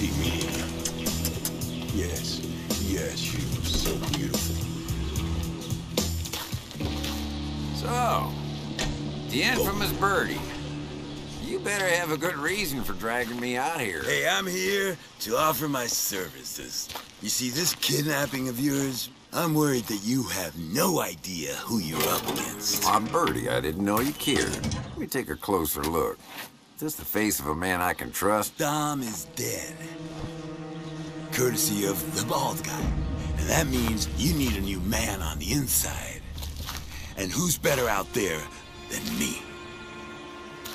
see me. Yes, yes, she was so beautiful. So, the infamous Birdie. You better have a good reason for dragging me out here. Hey, I'm here to offer my services. You see, this kidnapping of yours, I'm worried that you have no idea who you're up against. I'm Birdie. I didn't know you cared. Let me take a closer look. Is this the face of a man I can trust? Dom is dead. Courtesy of the bald guy. And that means you need a new man on the inside. And who's better out there than me?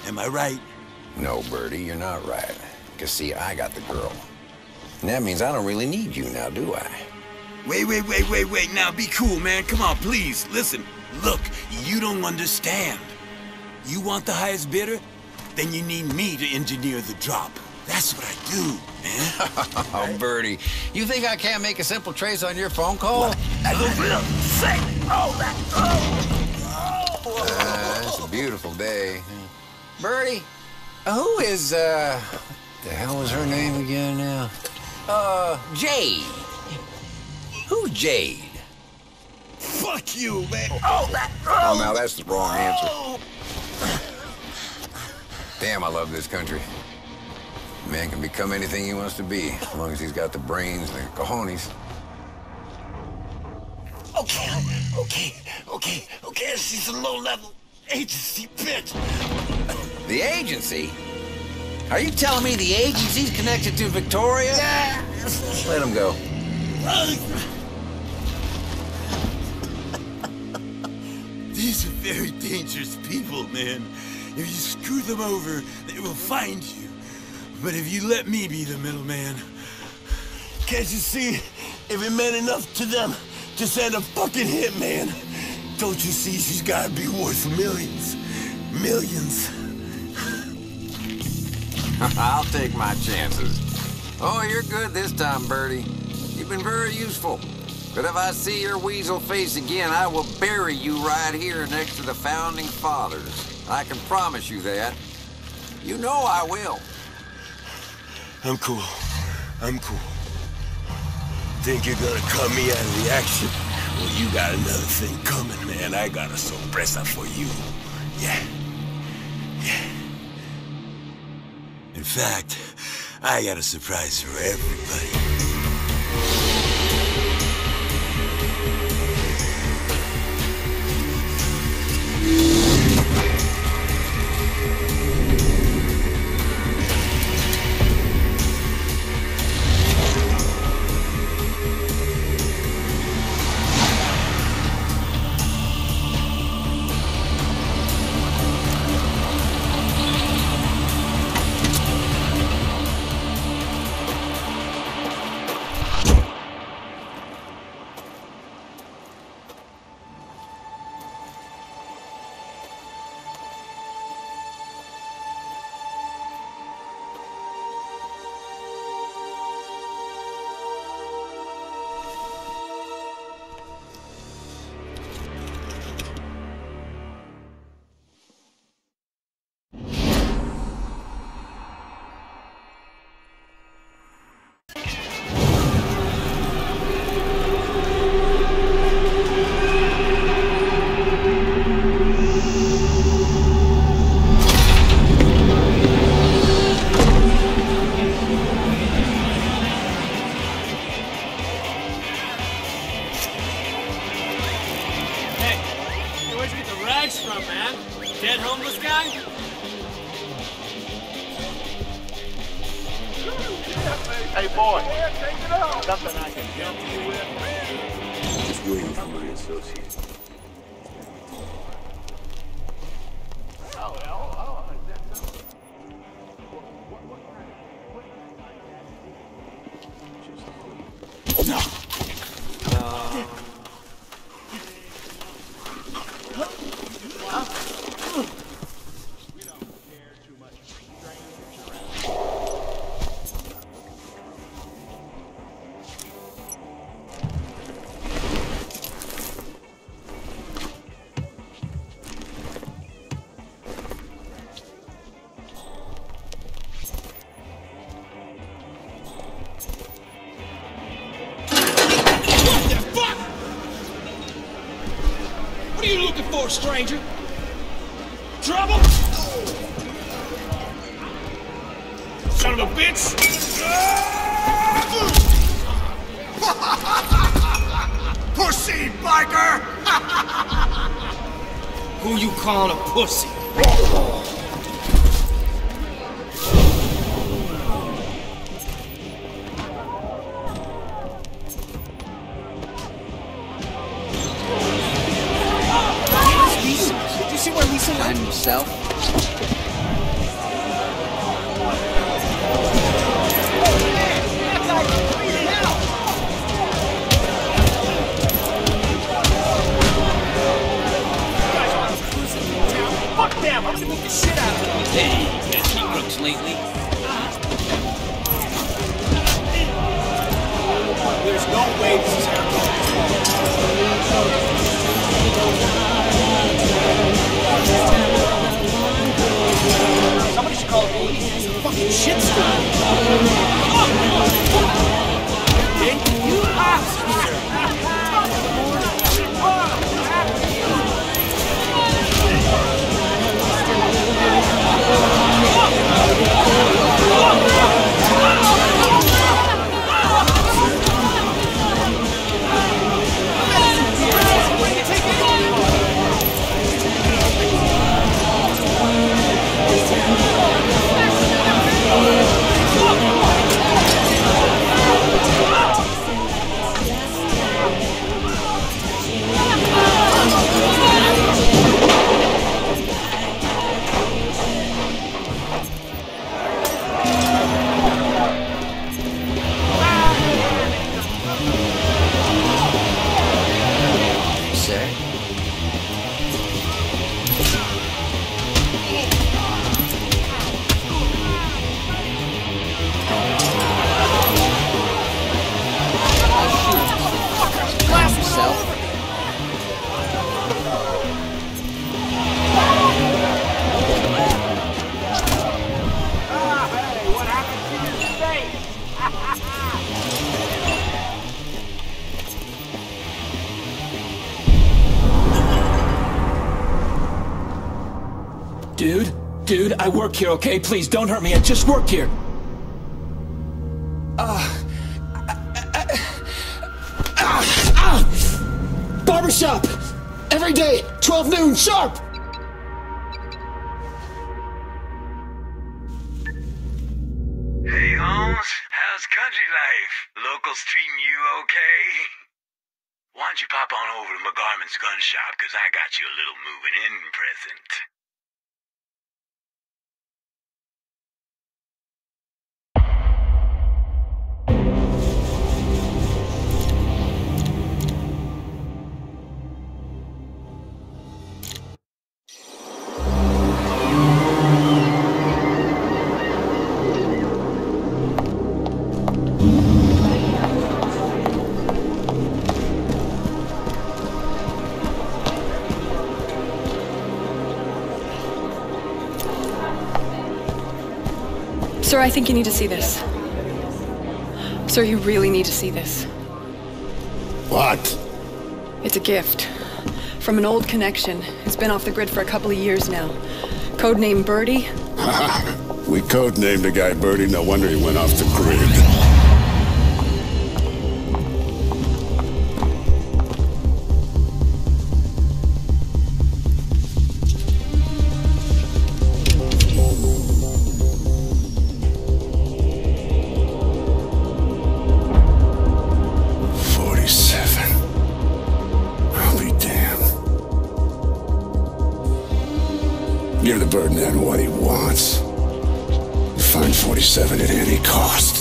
Am I right? No, Birdie, you're not right. Because, see, I got the girl. And that means I don't really need you now, do I? Wait, now be cool, man. Come on, please, listen. Look, you don't understand. You want the highest bidder? Then you need me to engineer the drop. That's what I do, man. Oh, Birdie, you think I can't make a simple trace on your phone call? It's a beautiful day. Birdie, who is, the hell was her name again now? Jade. Who's Jade? Fuck you, man. Oh, now that's the wrong answer. Damn, I love this country. A man can become anything he wants to be, as long as he's got the brains and the cojones. Okay, she's a low-level agency bitch. The agency? Are you telling me the agency's connected to Victoria? Yeah. Let him go. These are very dangerous people, man. If you screw them over, they will find you. But if you let me be the middleman... Can't you see? If it meant enough to them to send a fucking hitman, don't you see she's gotta be worth millions? Millions. I'll take my chances. Oh, you're good this time, Birdie. You've been very useful. But if I see your weasel face again, I will bury you right here next to the Founding Fathers. I can promise you that. You know I will. I'm cool. Think you're gonna cut me out of the action? Well, you got another thing coming, man. I got a sorpresa for you. Yeah. In fact, I got a surprise for everybody. road, stranger. Trouble? Son of a bitch! Pussy, biker! Who you calling a pussy? Dude, I work here, okay? Please, don't hurt me. I just work here. Barbershop! Every day, 12 noon, sharp! Hey, Holmes. How's country life? Locals treating you okay? Why don't you pop on over to McGarvin's gun shop, because I got you a little moving in present. Sir, I think you need to see this. Sir, you really need to see this. What? It's a gift. From an old connection. It's been off the grid for a couple of years now. Codename Birdie. We codenamed the guy Birdie, no wonder he went off the grid. Give the Birdman what he wants. Find 47 at any cost.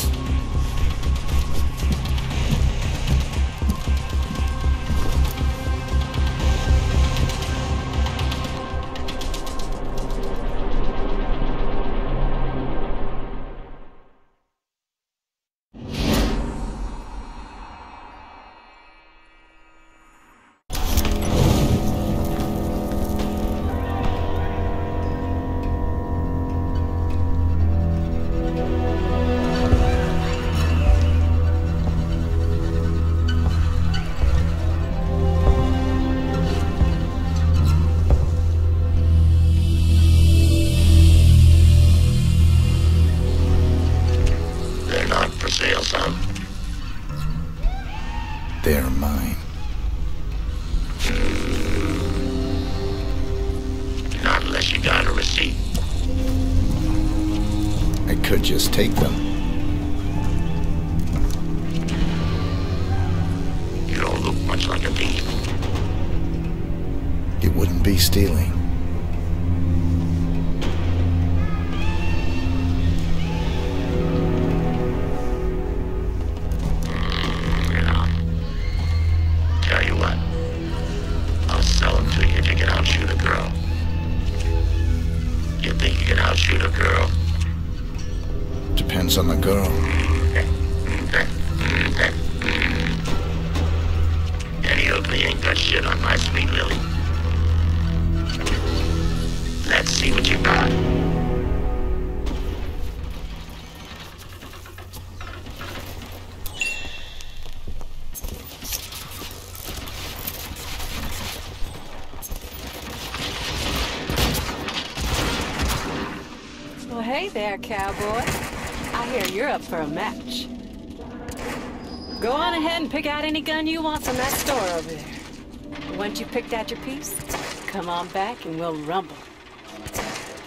could just take them. You don't look much like a thief. It wouldn't be stealing. Cowboy, I hear you're up for a match. Go on ahead and pick out any gun you want from that store over there. Once you picked out your piece, come on back and we'll rumble.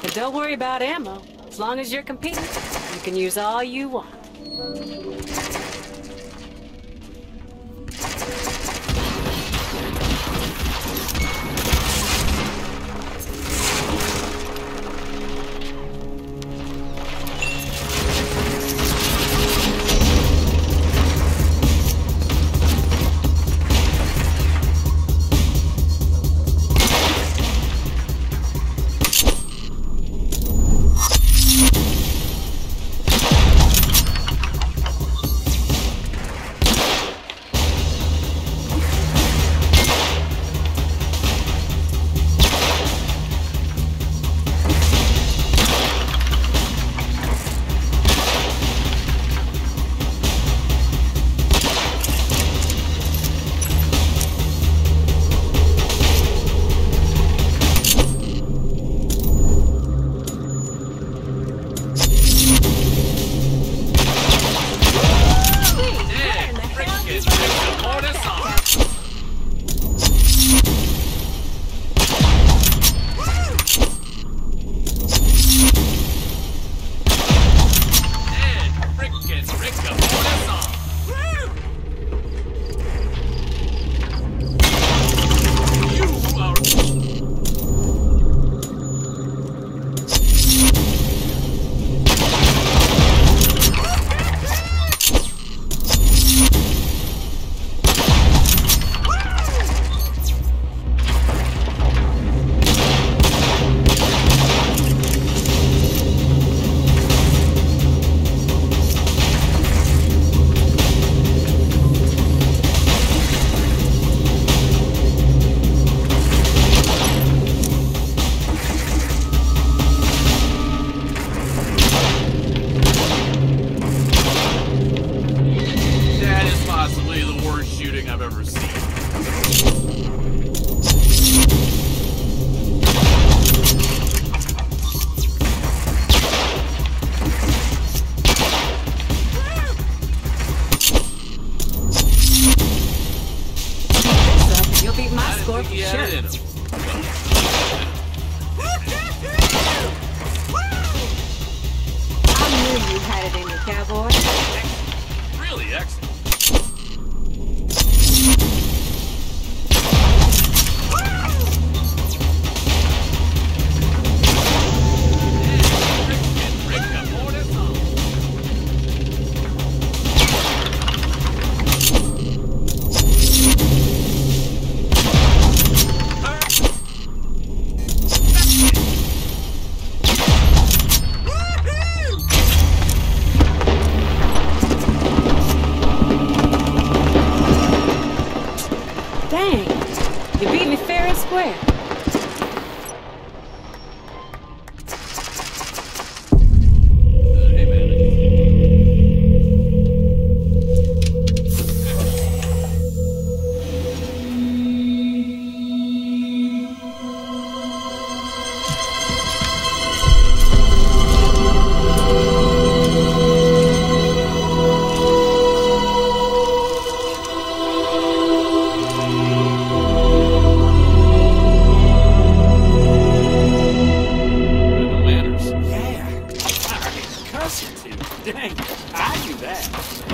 And don't worry about ammo. As long as you're competing, you can use all you want.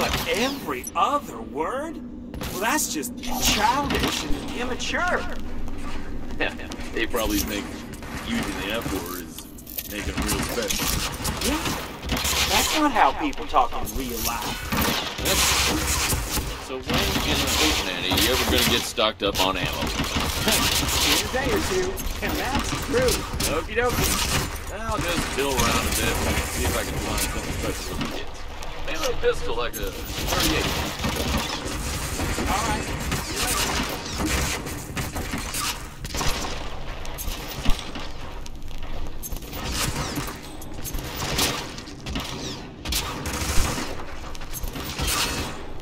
But every other word? Well, that's just childish and immature. They probably think using the F word is making real special. Yeah, that's not how people talk in real life. That's true. So when in Cincinnati are you ever going to get stocked up on ammo? In a day or two, and that's true. Okie dokie. I'll just deal around a bit and see if I can find something special for the kids. They have a pistol like a 38. All right.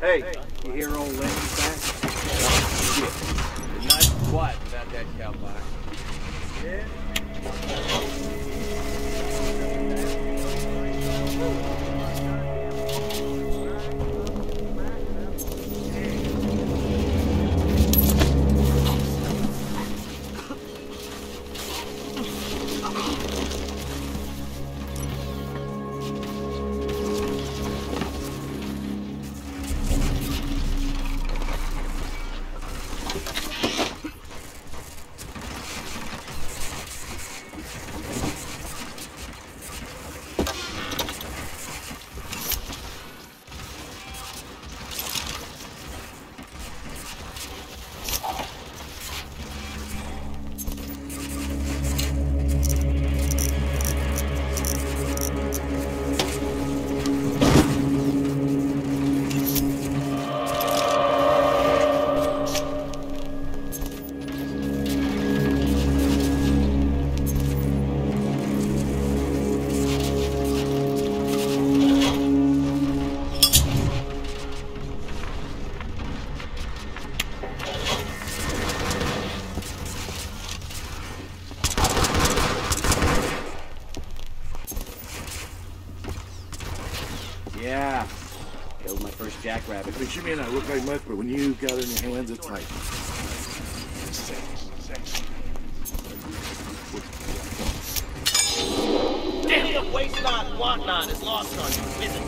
Hey, you hear old Lenny's back? Shit. It's nice and quiet without that cowboy. Yeah. Jackrabbit. But you may not look like much, but when you got it in your hands, it's like... Damn! Waste not, want not is lost on you, visit.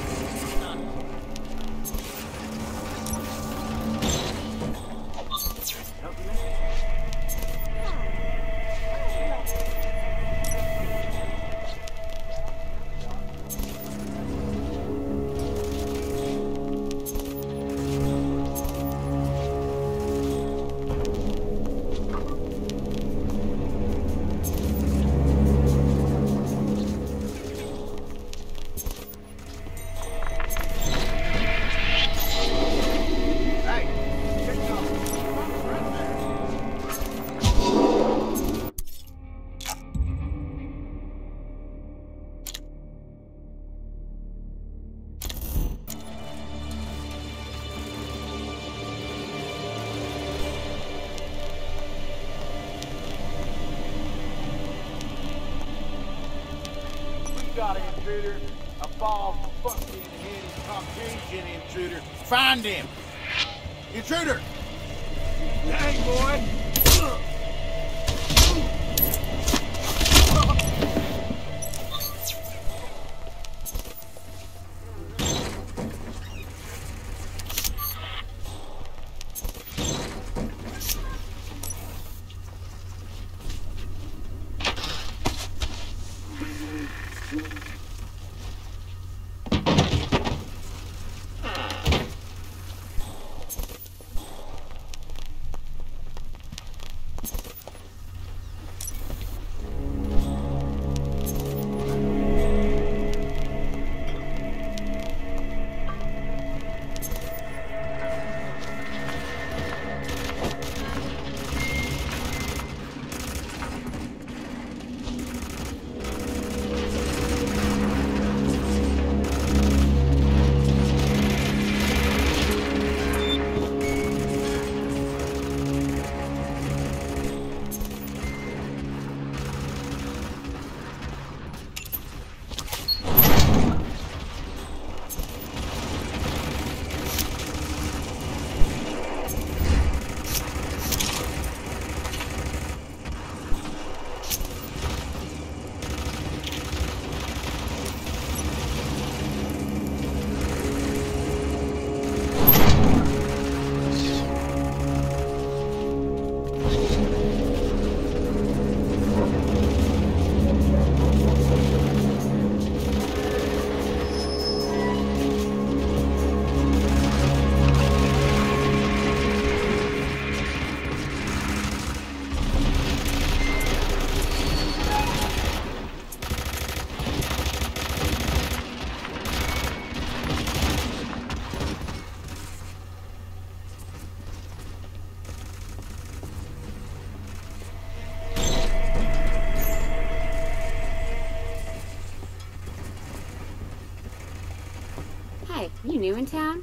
A bald fucking headed Caucasian intruder. Find him! Intruder! Dang, boy! Hi, you new in town?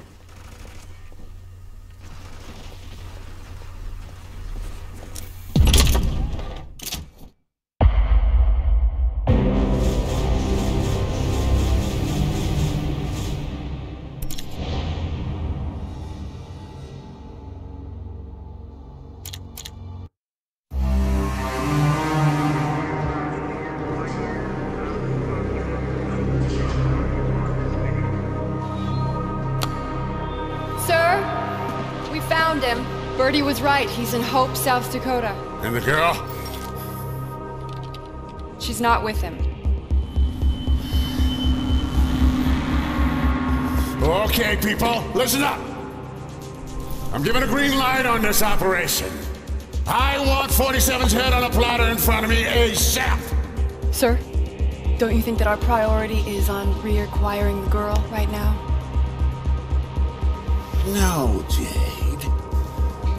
Birdie was right. He's in Hope, South Dakota. And the girl? She's not with him. Okay, people, listen up. I'm giving a green light on this operation. I want 47's head on a platter in front of me ASAP. Sir, don't you think that our priority is on reacquiring the girl right now? No, Jay.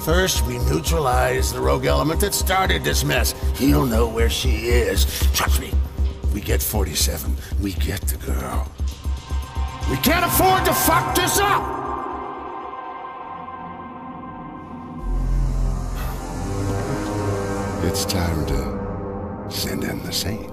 First, we neutralize the rogue element that started this mess. He'll know where she is. Trust me. We get 47. We get the girl. We can't afford to fuck this up! It's time to send in the saints.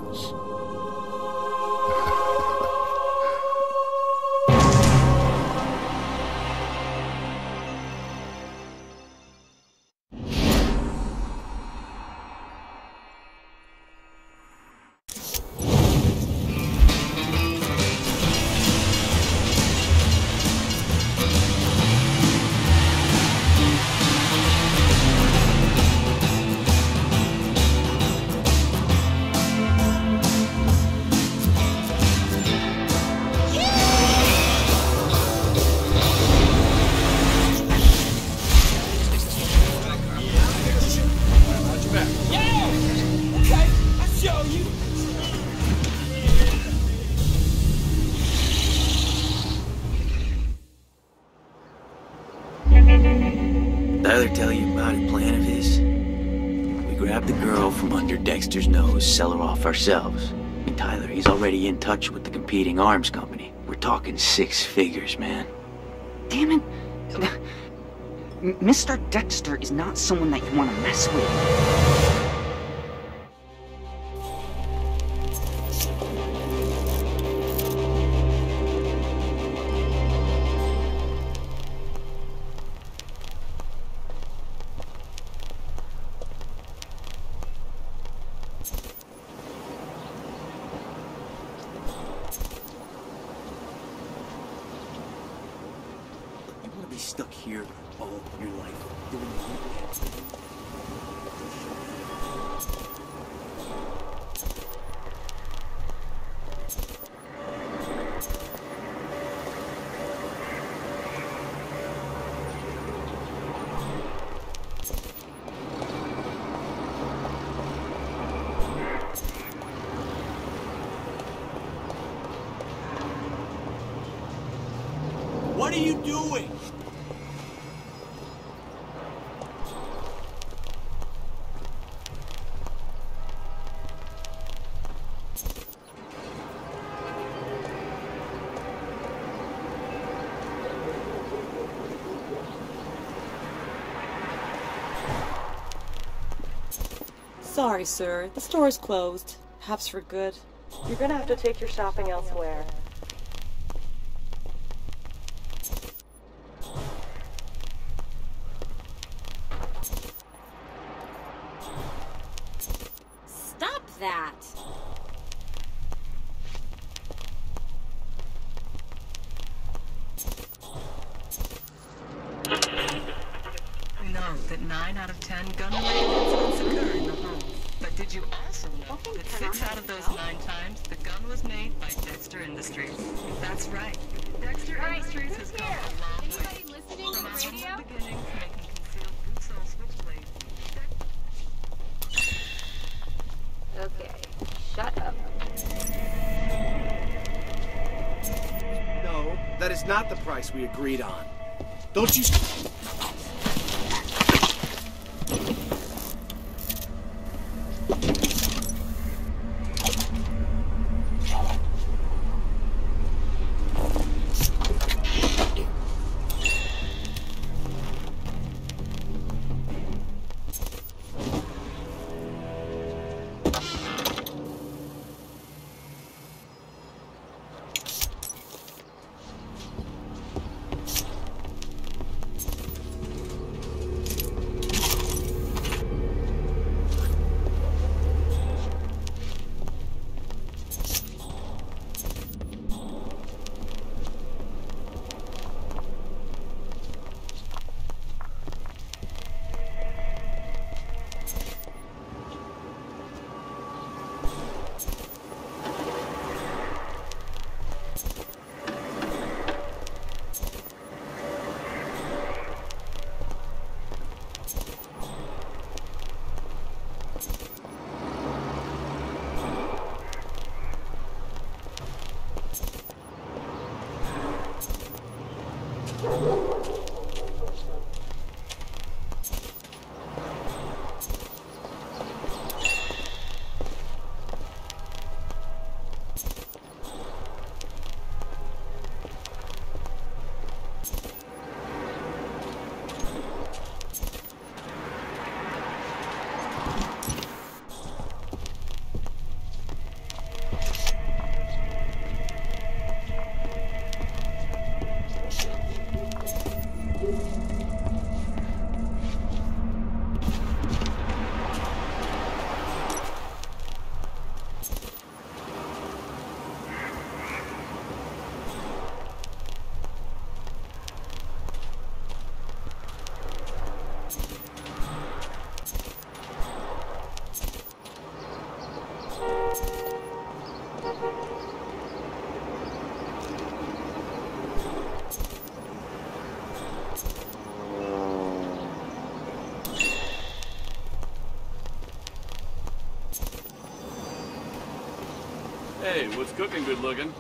Sell her off ourselves. And Tyler, he's already in touch with the competing arms company. We're talking 6 figures, man. Damn it. Mr. Dexter is not someone that you want to mess with. Stuck here all your life doing what are you doing? Sorry, sir. The store is closed. Perhaps for good. You're gonna have to take your shopping elsewhere. Stop that! We know that 9 out of 10 gun arrangements occur in the home. But did you also know that 6 out of those 9 times, the gun was made by Dexter Industries? That's right. Dexter Industries has come a long way. From our humble beginnings, making concealed boots on switchblades. Okay, shut up. No, that is not the price we agreed on. Don't you... Hey, what's cooking, good looking?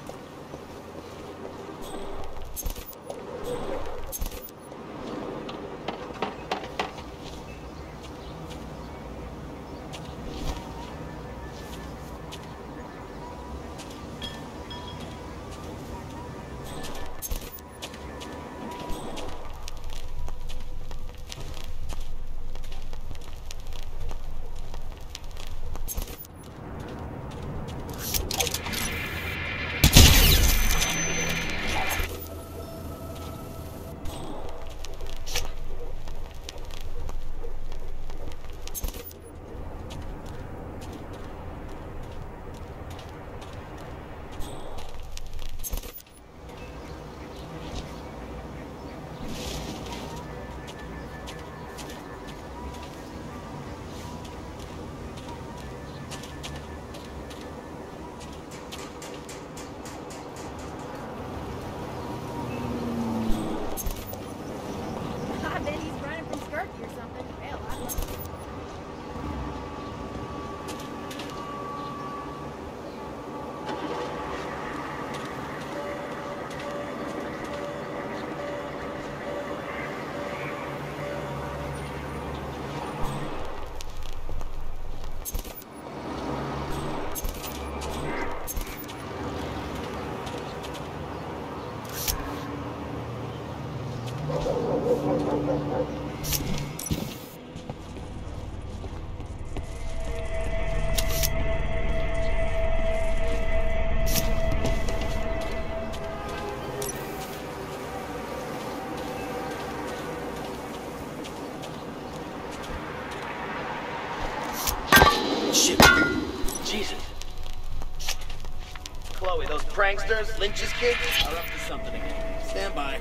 Pranksters, Lynch's kids are up to something again. Stand by.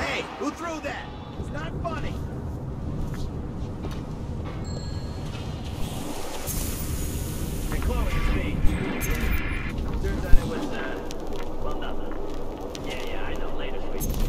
Hey, who threw that? It's not funny. Hey, Chloe, it's me. Turns out it was, well, nothing. Yeah, I know. Later, sweetie.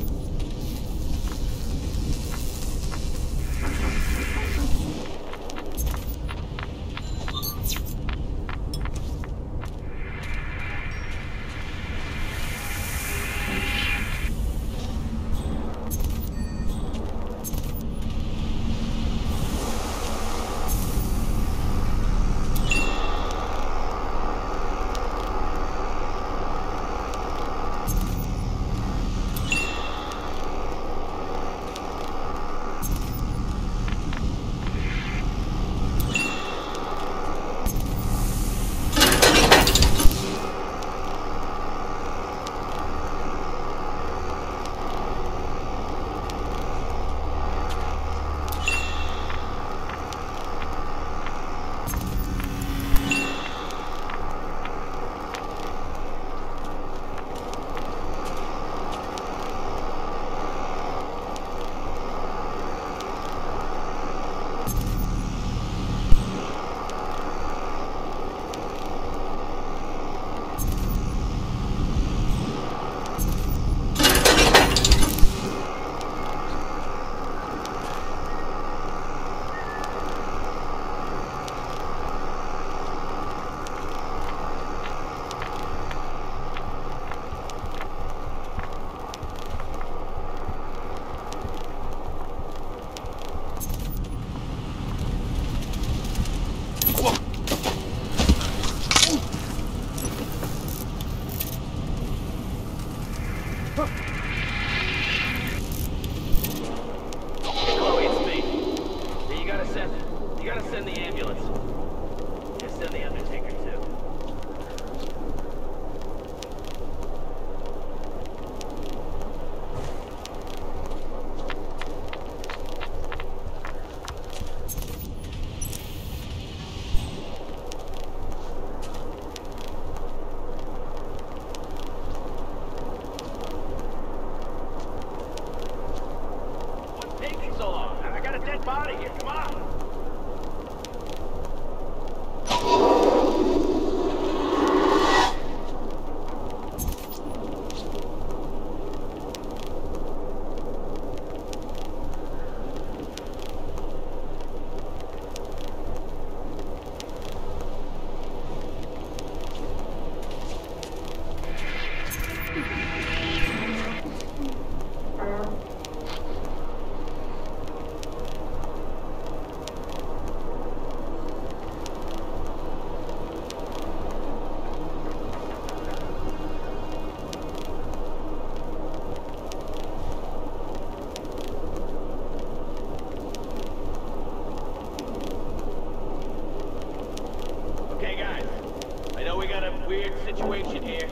weird situation here.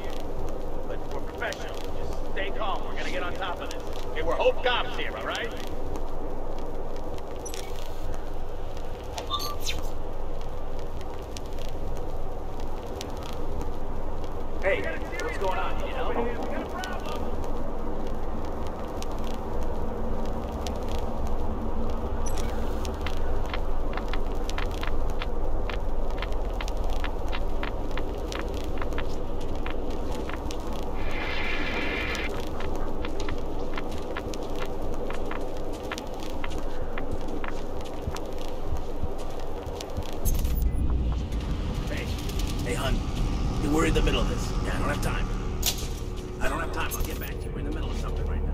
But we're professional. Just stay calm. We're gonna get on top of this. Hey, we're Hope cops here, all right? Hey, what's going on? You know? We got a problem. We're in the middle of this. Yeah, I don't have time. I'll get back to you. We're in the middle of something right now.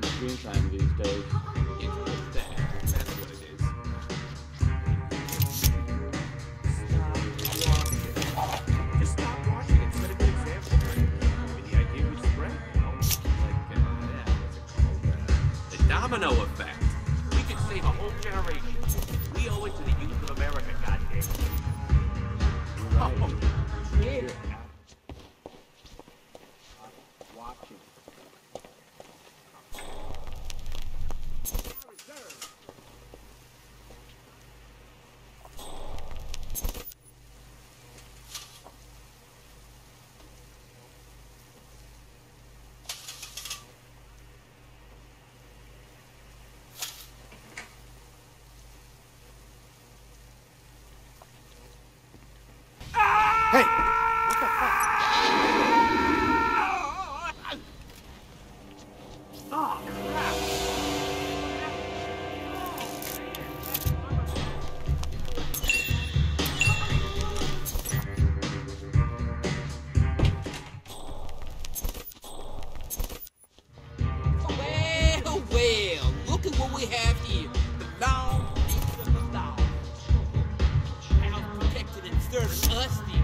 Screen time these days. It's that. That's what it is. Just stop watching it. Set a good example. The idea would spread out. The domino effect. We could save a whole generation. We owe it to the youth of America, goddamn. Right. Oh, yeah. Hey! What the fuck? Oh, crap! Well, well, look at what we have here. The long piece of the law. How protected and serving us these.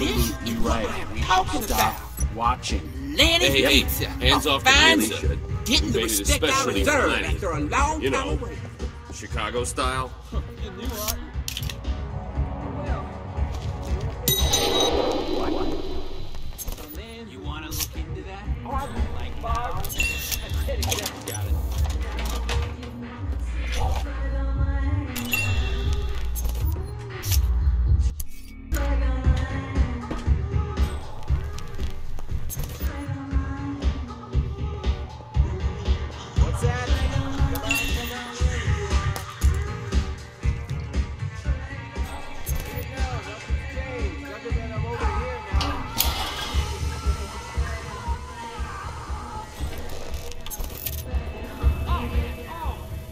This is right. What we talking should stop about. Watching. Lenny pizza. Hands off the really should. Getting the respect I deserve after a long time away. Chicago style. And you are. You want to look into that? Like Bob. Got it.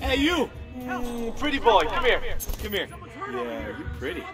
Hey, you! Pretty boy, come here. Come here. Yeah, you're pretty.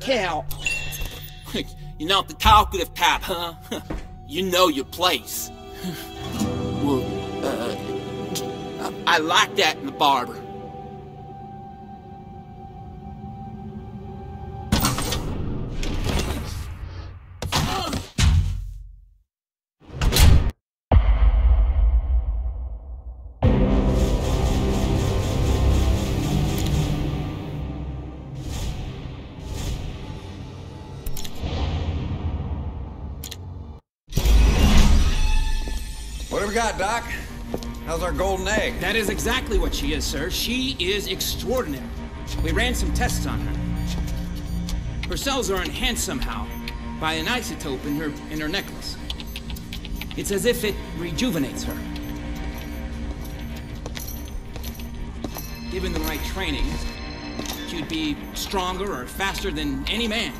Cal. You're not the talkative type, huh? You know your place. Well, I like that in the barber. Got, Doc? How's our golden egg? That is exactly what she is, sir. She is extraordinary. We ran some tests on her. Her cells are enhanced somehow by an isotope in her necklace. It's as if it rejuvenates her. Given the right training, she'd be stronger or faster than any man.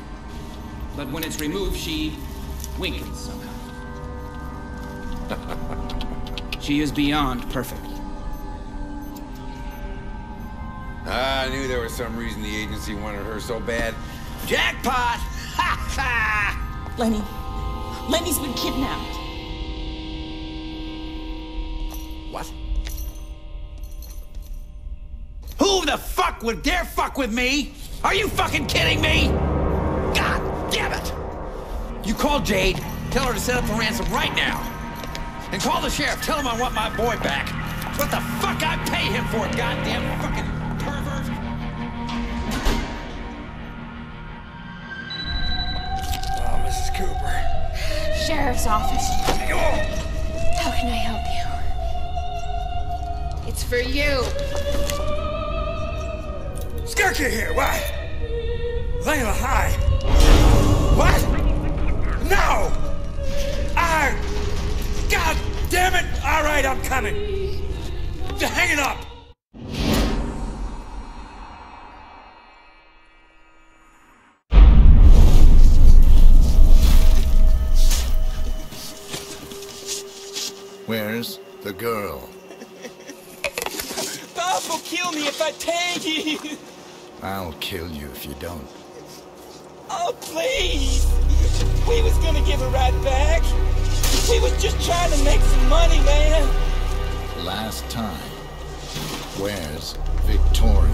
But when it's removed, she weakens somehow. She is beyond perfect. I knew there was some reason the agency wanted her so bad. Jackpot! Ha ha! Lenny. Lenny's been kidnapped. What? Who the fuck would dare fuck with me? Are you fucking kidding me? God damn it! You call Jade, tell her to set up the ransom right now. And call the sheriff. Tell him I want my boy back. What the fuck I pay him for, goddamn fucking pervert! Oh, Mrs. Cooper. Sheriff's office. How can I help you? It's for you. Skirky here. What? Layla, hi. What? No. God damn it! All right, I'm coming. Hang it up. Where's the girl? Bob will kill me if I tag you. I'll kill you if you don't. Oh, please. We was gonna give her right back. We was just trying to make some money, man. Last time. Where's Victoria?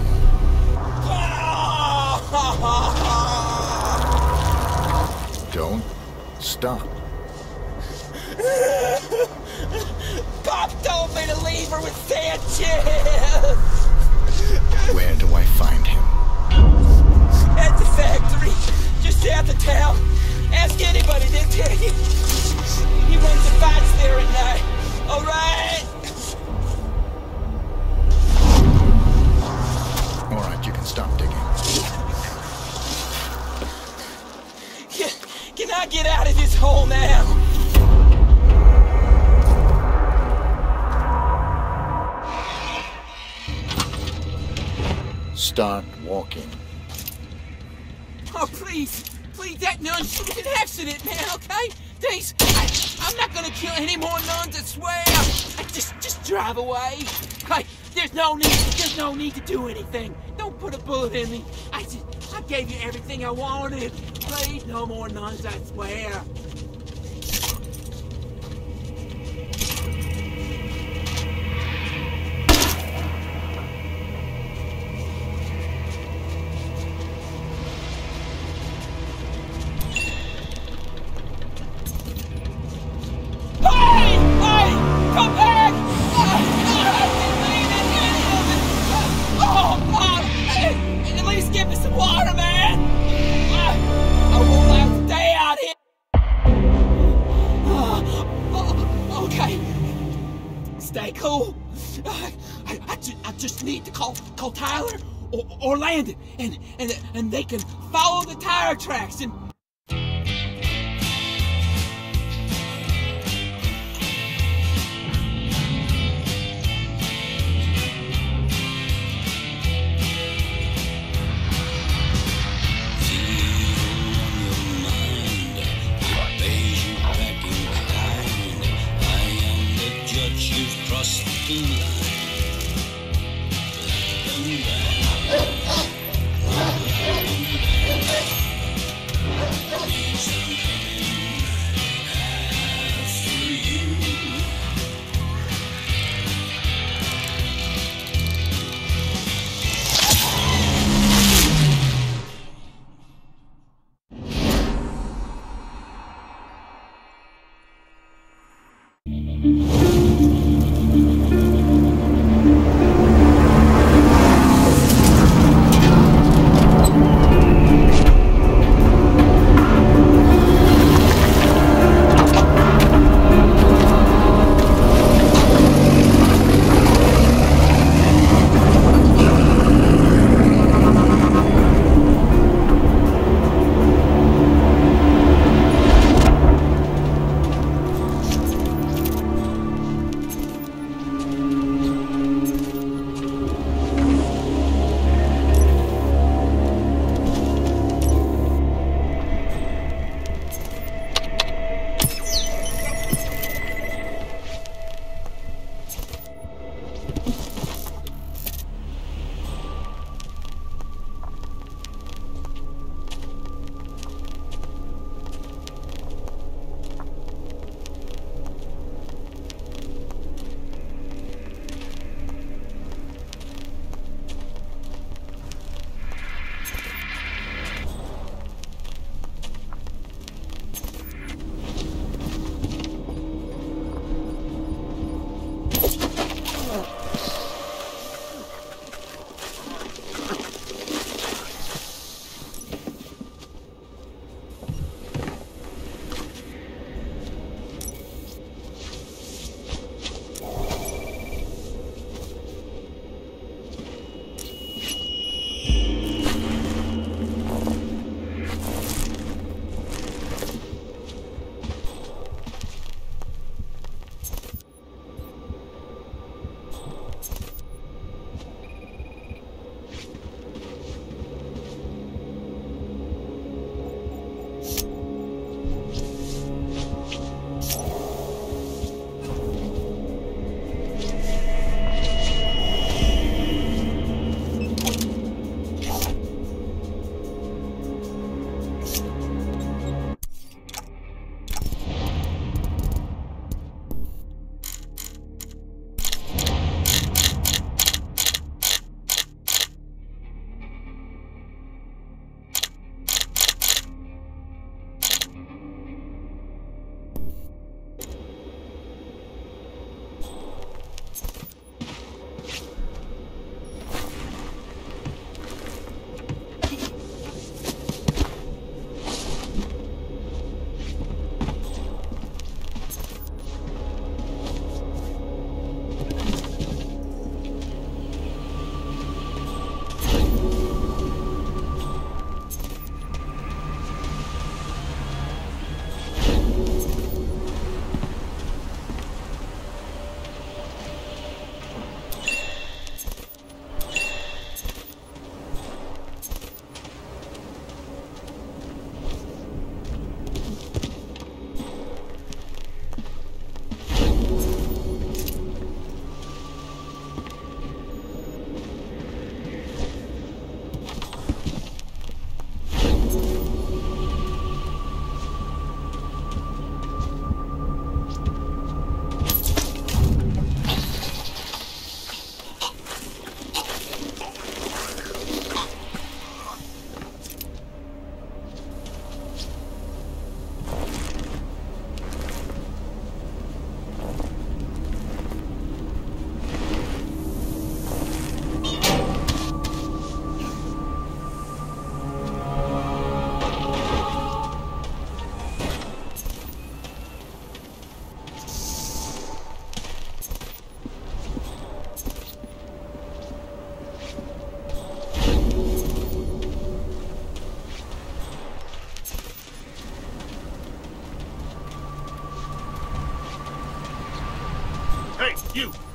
Don't stop. Pop told me to leave her with Sanchez! Where do I find him? At the factory, just out of town. Ask anybody, they'll tell you. He runs the fights there at night, alright? Alright, you can stop digging. Can I get out of this hole now? Start walking. Oh, please. Please, that nun, she was an accident, man, okay? Please, I'm not gonna kill any more nuns, I swear. Just drive away. Hey, there's no need to do anything. Don't put a bullet in me. I gave you everything I wanted. Please, no more nuns, I swear. And they can follow the tire tracks and...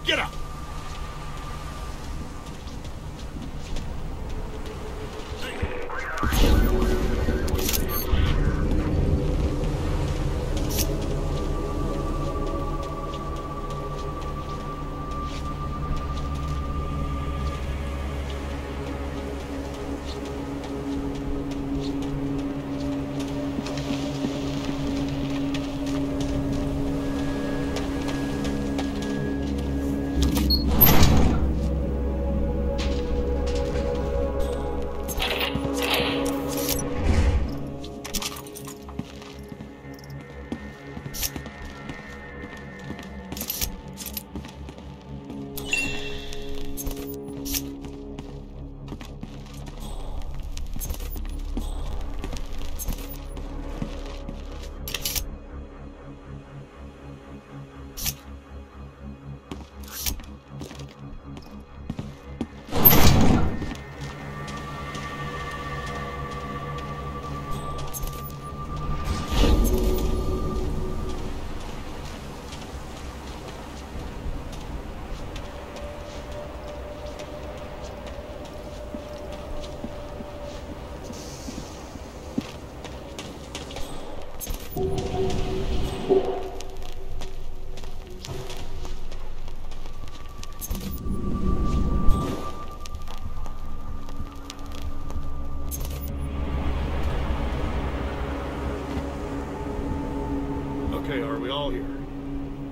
Get up!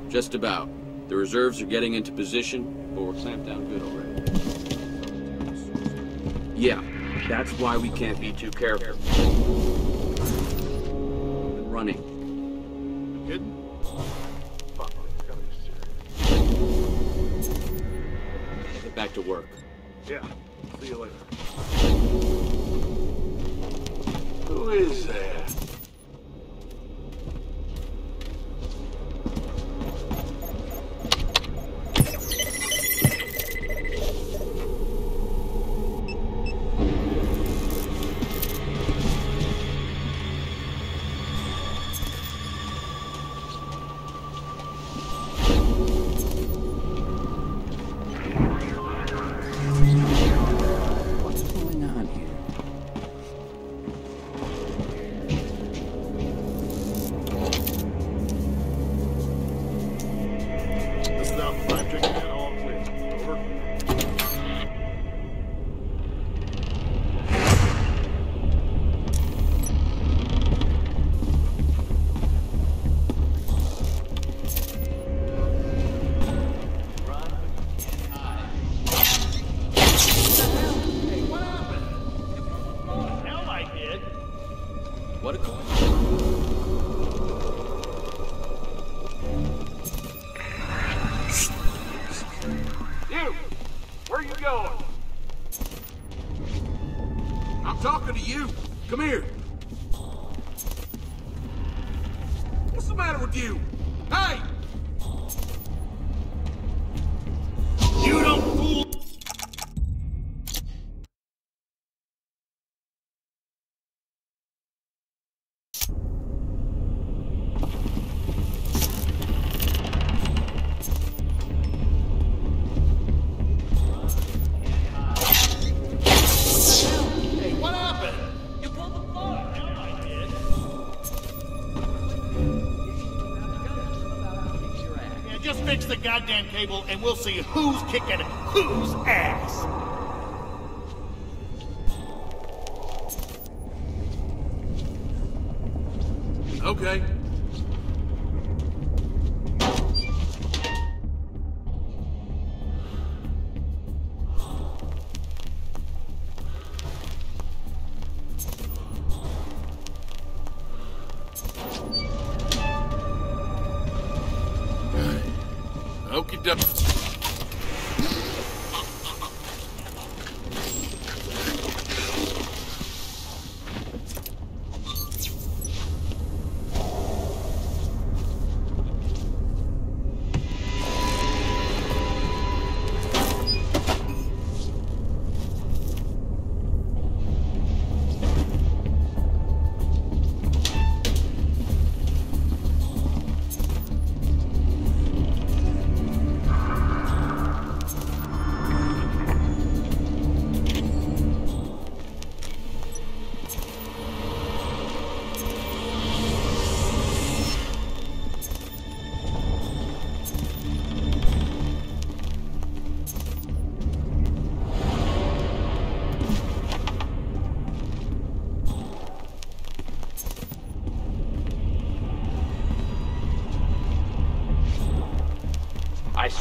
Just about. The reserves are getting into position, but we're clamped down good already. Yeah, that's why we can't be too careful. Running. Good. Fuck, it's gotta be serious. Get back to work. Yeah, see you later. Who is that? Goddamn cable, and we'll see who's kicking whose ass. Okay.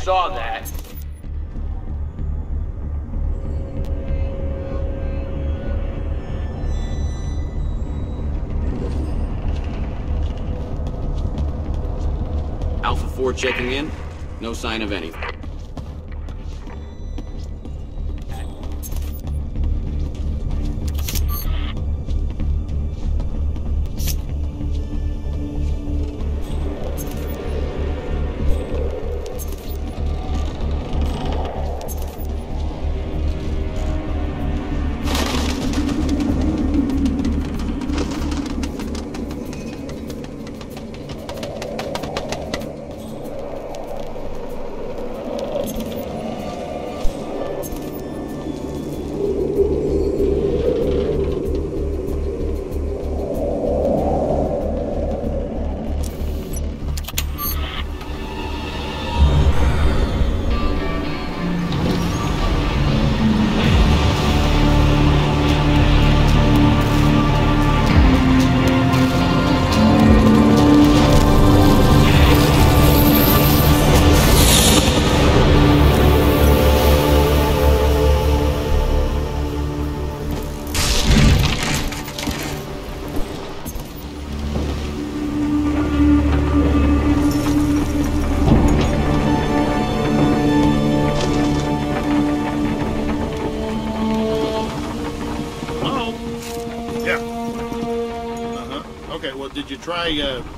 saw that. Alpha 4 checking in. No sign of anything.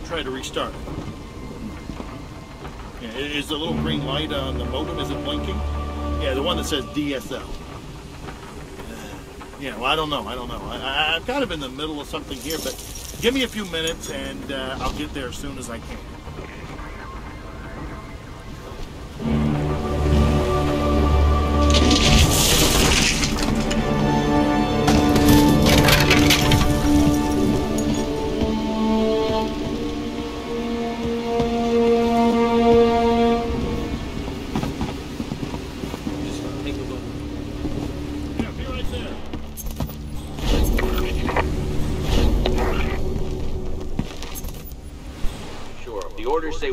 Try to restart it. Yeah, is the little green light on the modem, is it blinking? Yeah, the one that says DSL. Yeah, well, I don't know. I'm kind of in the middle of something here, but give me a few minutes and I'll get there as soon as I can.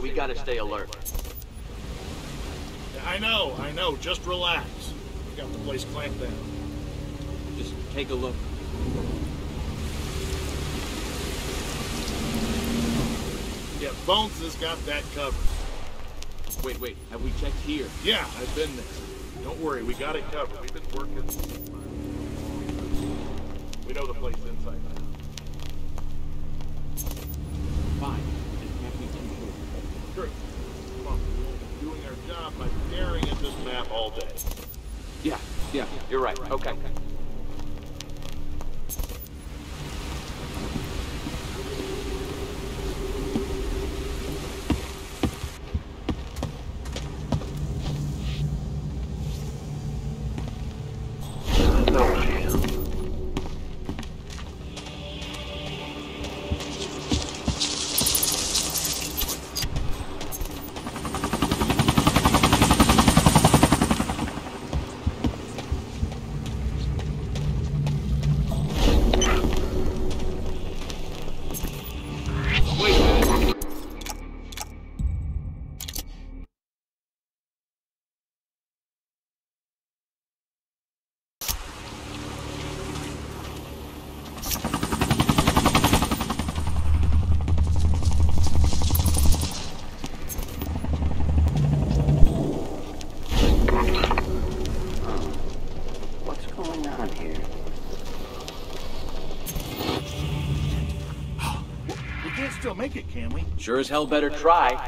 We gotta stay alert. I know. Just relax. We got the place clamped down. Just take a look. Yeah, Bones has got that covered. Wait. Have we checked here? Yeah, I've been there. Don't worry, we got it covered. We've been working. We know the place inside now. By staring at this map all day. Yeah, you're right. Okay. Make it, can we? Sure as hell better try.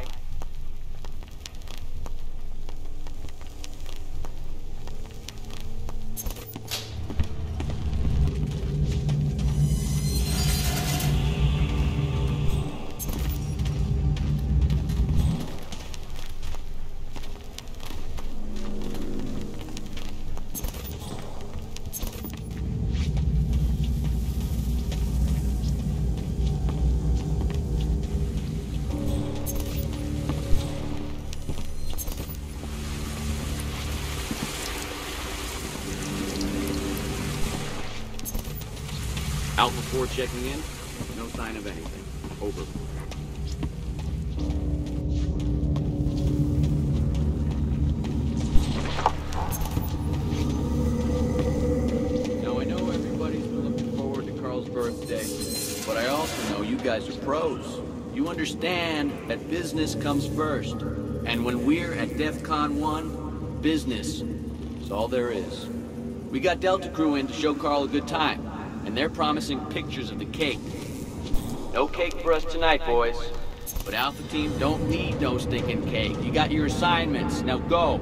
Alpha 4 checking in, no sign of anything. Over. But I also know you guys are pros. You understand that business comes first. And when we're at DEFCON 1, business is all there is. We got Delta Crew in to show Carl a good time, and they're promising pictures of the cake. No cake for us tonight, boys. But Alpha Team don't need no stinking cake. You got your assignments. Now go.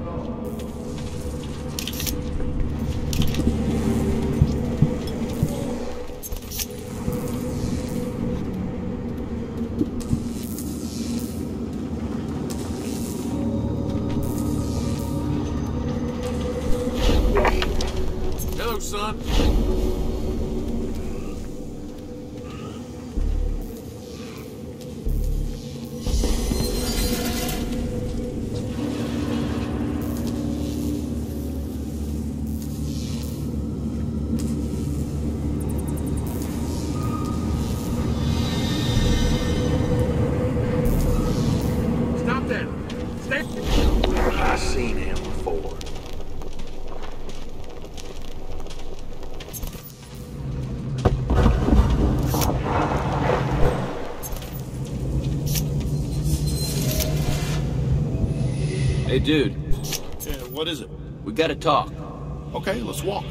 Hello, son. Hey, dude. Yeah, what is it? We gotta talk. Okay, let's walk.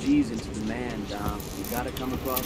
G's into the man, Dom. You gotta come across.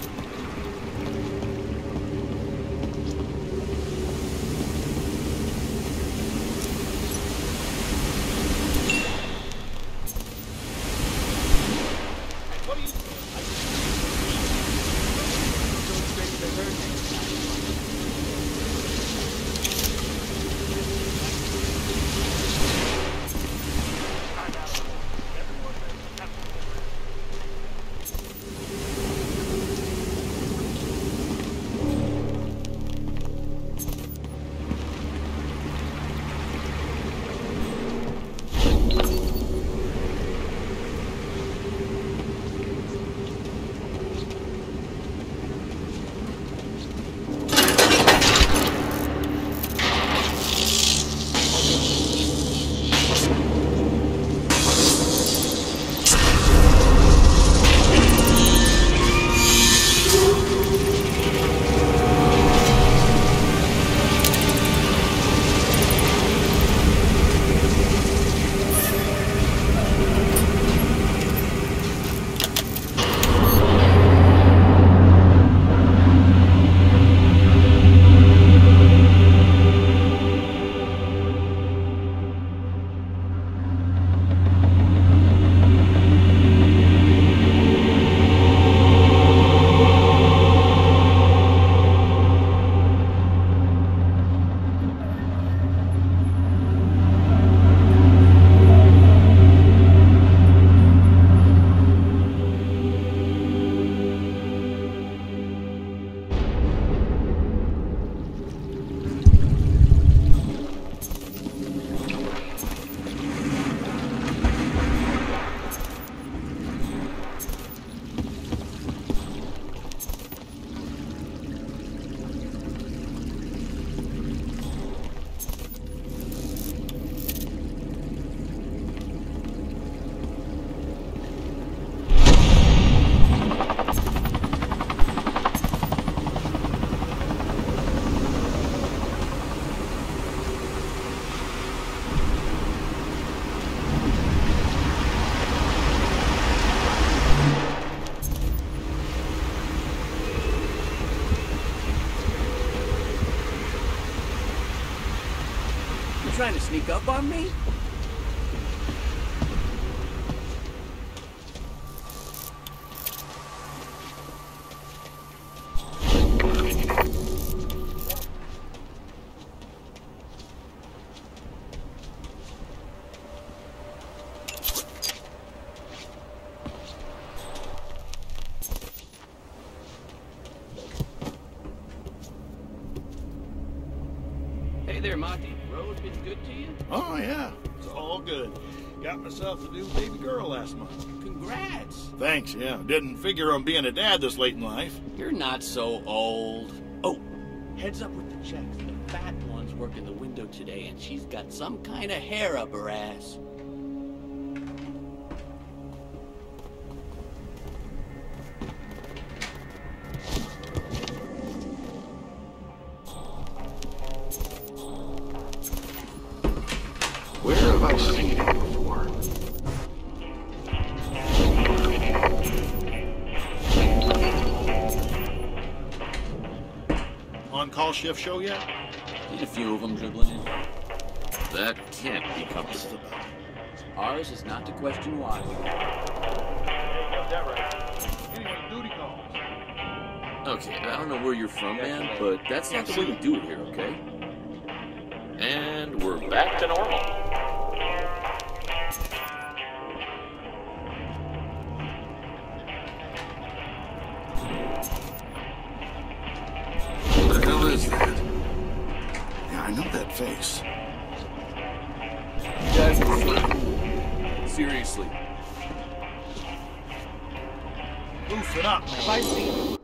Trying to sneak up on me? there, Monty. Road been good to you? Oh, yeah. It's all good. Got myself a new baby girl last month. Congrats. Thanks, yeah. Didn't figure on being a dad this late in life. You're not so old. Oh, heads up with the checks. The fat one's working the window today, and she's got some kind of hair up her ass. Shift show yet? There's a few of them dribbling in. That can't be comfortable. Ours is not to question why. Anyway, duty calls. Okay, I don't know where you're from, man, but that's not the way we do it here, okay? And we're back to normal. Face. Seriously. Loosen up, spicy.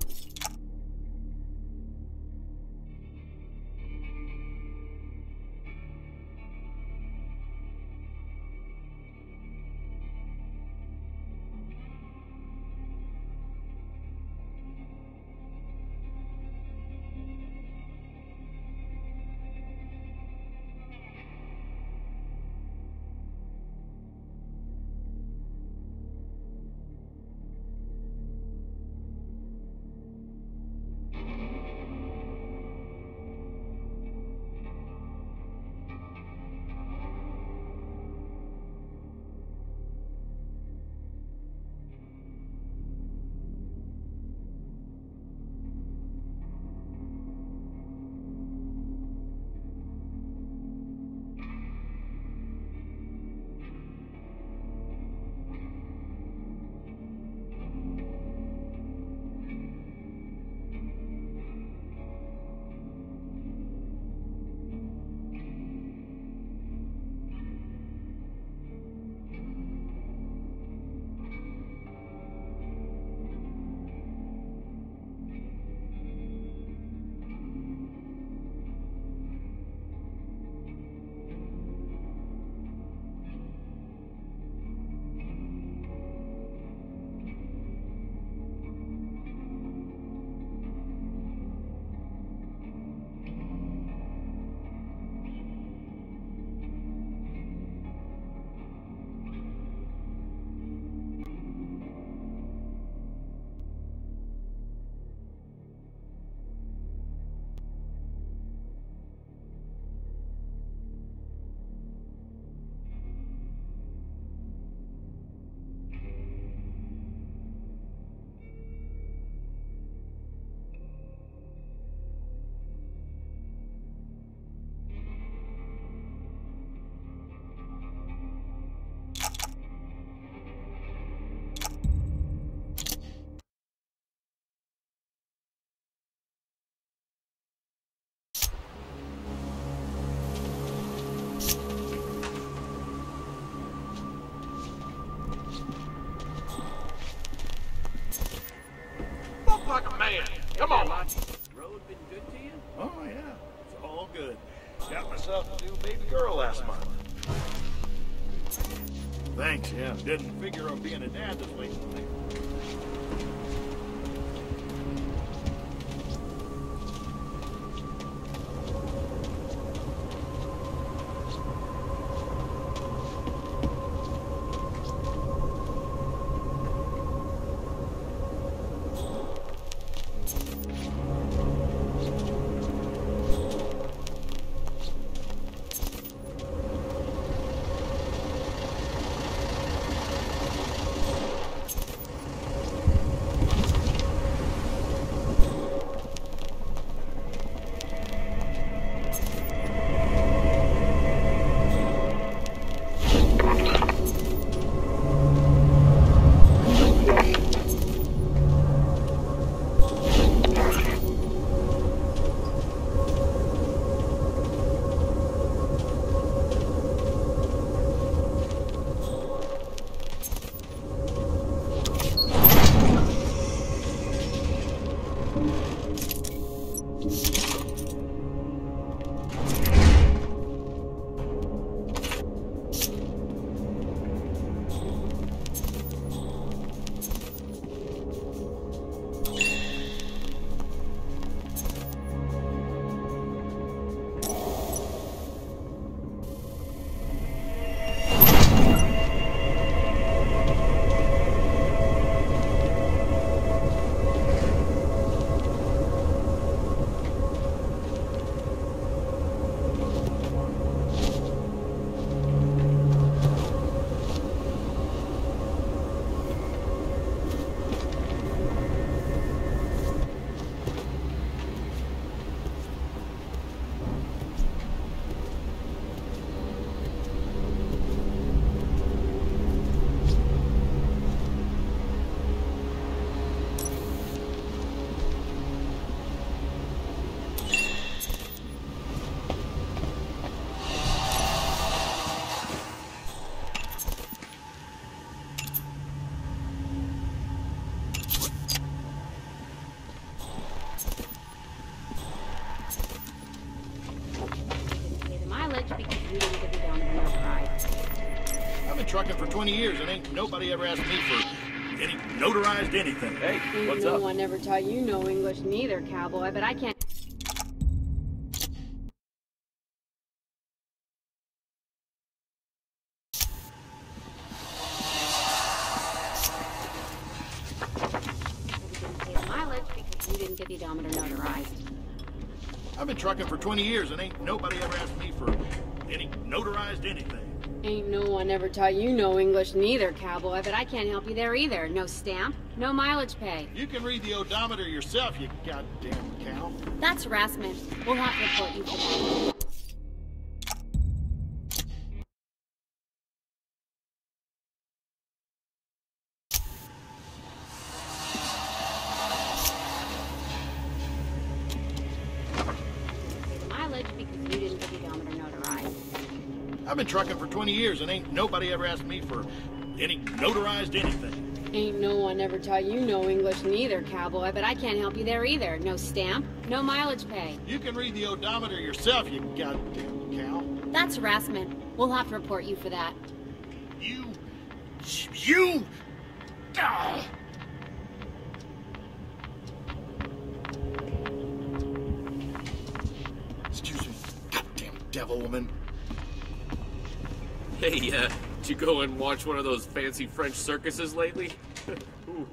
Come on, Monty. Road been good to you? Oh, yeah. It's all good. Got myself a new baby girl last month. Thanks, yeah. Didn't figure on being a dad this week. 20 years and ain't nobody ever asked me for any notarized anything. Hey, what's up? No one ever taught you no English neither, cowboy, but I can't. I've been trucking for 20 years and ain't nobody ever asked me for any notarized anything. Ain't no one ever taught you no English neither, cowboy, but I can't help you there either. No stamp, no mileage pay. You can read the odometer yourself, you goddamn cow. That's harassment. We'll have to report you today. I've been trucking for 20 years and ain't nobody ever asked me for any notarized anything. Ain't no one ever taught you no English neither, cowboy, but I can't help you there either. No stamp, no mileage pay. You can read the odometer yourself, you goddamn cow. That's harassment. We'll have to report you for that. You... Oh. Excuse me, goddamn devil woman. Hey, did you go and watch one of those fancy French circuses lately? Ooh.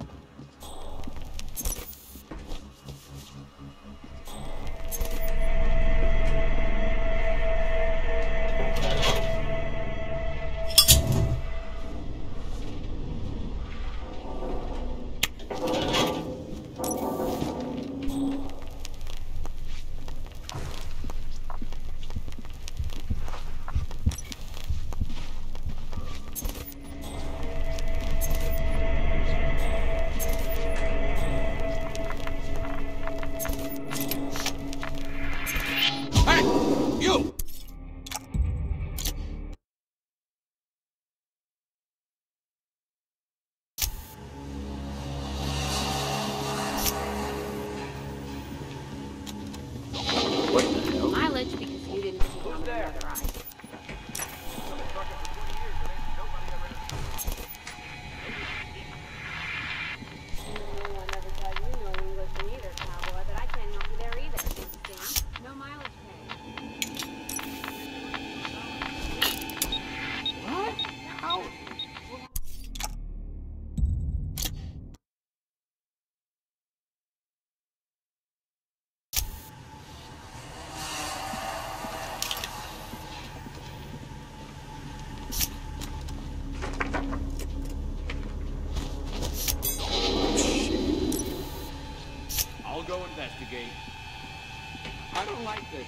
I don't like this.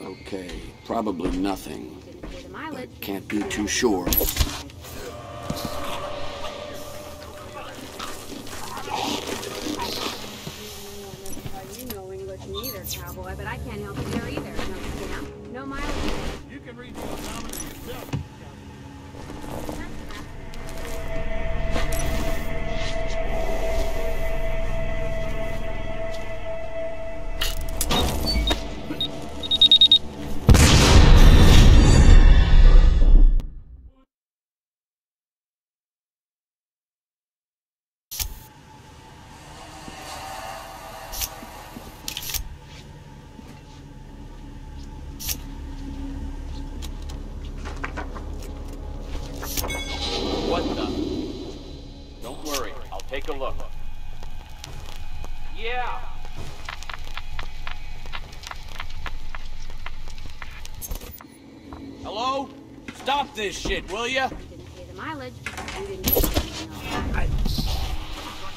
Okay, probably nothing. But can't be too sure. You know English neither, cowboy, but I can't help you there either. No mileage. You can read the odometer yourself. Stop this shit, will ya? Didn't pay the mileage. You didn't pay the mileage. No one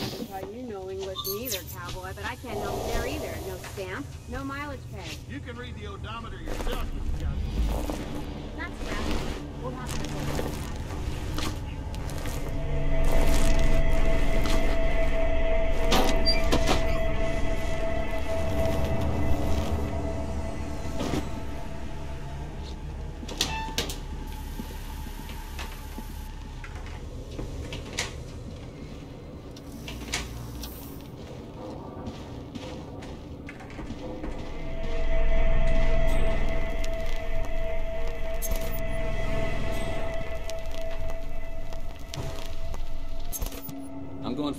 ever taught you no English neither, cowboy, but I can't help there either. No stamp, no mileage pay. You can read the odometer yourself, you got it. That's right. We'll have to go.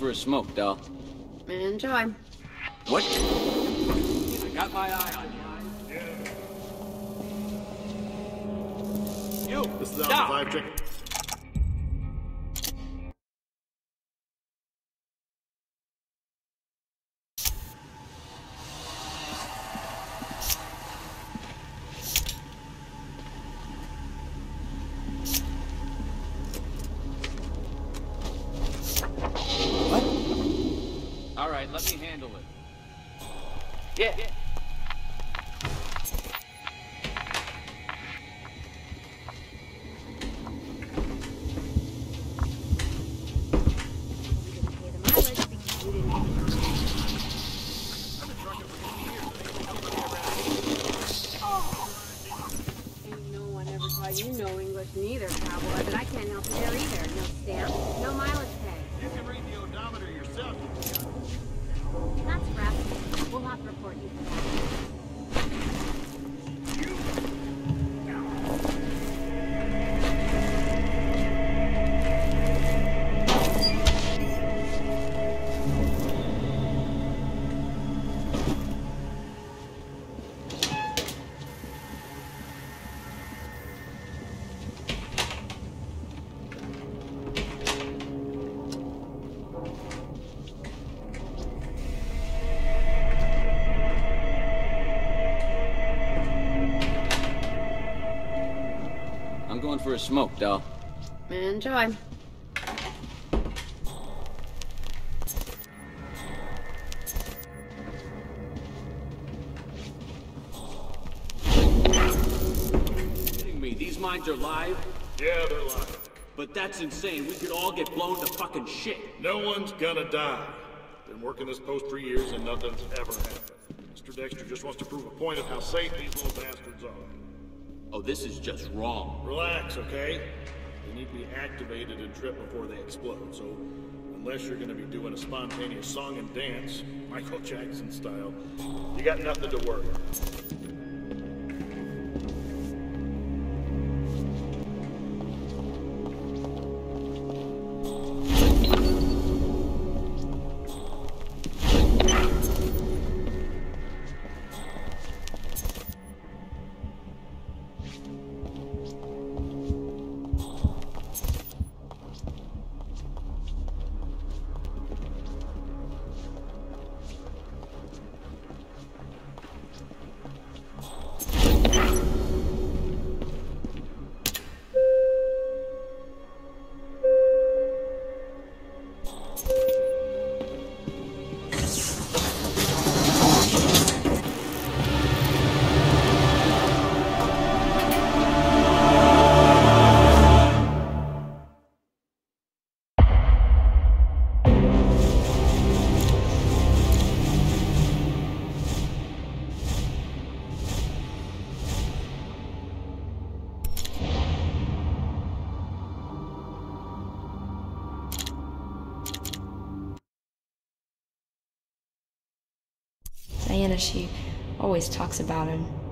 for a smoke, doll. Enjoy. What? I got my eye on you. Yeah. You! This is Alpha 5 check. Let me handle it. Yeah. Ain't no one ever taught you no English neither, cowboy, but I can't help you there either. No stamp, no mileage tag. You can read the odometer yourself. That's rough. We'll have to report you for that. For a smoke, doll. Enjoy. Kidding me? These mines are live? Yeah, they're live. But that's insane. We could all get blown to fucking shit. No one's gonna die. Been working this post for years and nothing's ever happened. Mr. Dexter just wants to prove a point of how safe these little bastards are. Oh, this is just wrong. Relax, okay? They need to be activated and tripped before they explode, so unless you're gonna be doing a spontaneous song and dance, Michael Jackson style, you got nothing to worry about. She always talks about him.